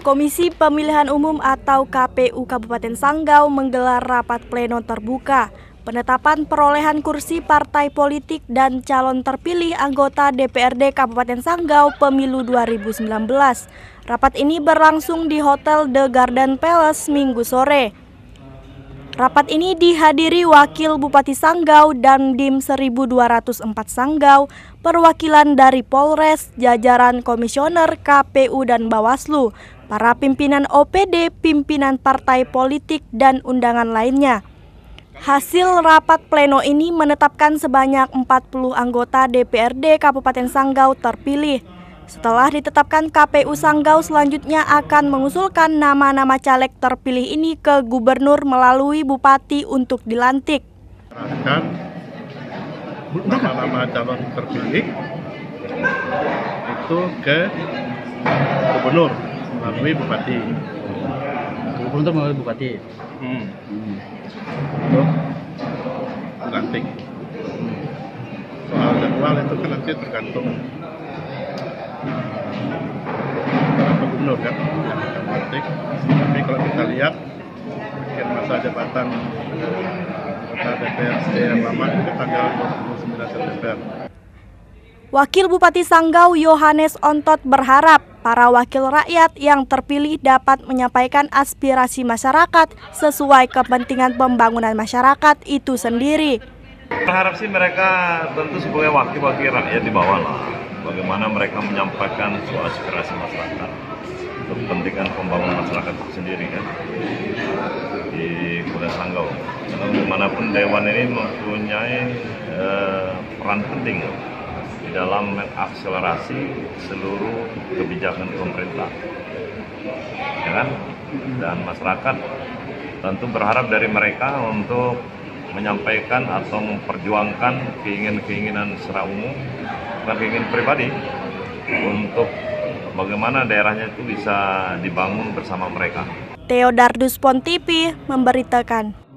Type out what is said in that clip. Komisi Pemilihan Umum atau KPU Kabupaten Sanggau menggelar rapat pleno terbuka penetapan perolehan kursi partai politik dan calon terpilih anggota DPRD Kabupaten Sanggau Pemilu 2019. Rapat ini berlangsung di Hotel The Garden Palace Minggu sore. Rapat ini dihadiri Wakil Bupati Sanggau dan DIM 1204 Sanggau, perwakilan dari Polres, jajaran komisioner KPU dan Bawaslu, para pimpinan OPD, pimpinan partai politik, dan undangan lainnya. Hasil rapat pleno ini menetapkan sebanyak 40 anggota DPRD Kabupaten Sanggau terpilih. Setelah ditetapkan, KPU Sanggau selanjutnya akan mengusulkan nama-nama caleg terpilih ini ke gubernur melalui bupati untuk dilantik. Akan nama-nama calon terpilih itu ke gubernur melalui bupati. Gubernur melalui bupati. Dilantik. Soal jadwal itu kan nanti tergantung gubernur kan yang akan dilantik. Tapi kalau kita lihat akhir masa jabatan DPRD yang lama itu tanggal 29 September. Wakil Bupati Sanggau Yohanes Ontot berharap para wakil rakyat yang terpilih dapat menyampaikan aspirasi masyarakat sesuai kepentingan pembangunan masyarakat itu sendiri. Berharap sih mereka tentu sebagai wakil-wakil rakyat di bawah lah. Bagaimana mereka menyampaikan soal aspirasi masyarakat untuk kepentingan pembangunan masyarakat itu sendiri kan di Kabupaten Sanggau. Karena bagaimanapun Dewan ini mempunyai peran penting di dalam mengakselerasi seluruh kebijakan pemerintah, ya kan? Dan masyarakat tentu berharap dari mereka untuk menyampaikan atau memperjuangkan keinginan-keinginan secara umum, bukan keinginan pribadi, untuk bagaimana daerahnya itu bisa dibangun bersama mereka. Theodardus PONTV memberitakan.